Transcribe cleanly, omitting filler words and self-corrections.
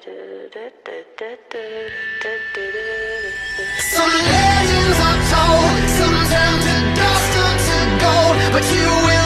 Some legends are told, some turn to dust or to gold, but you will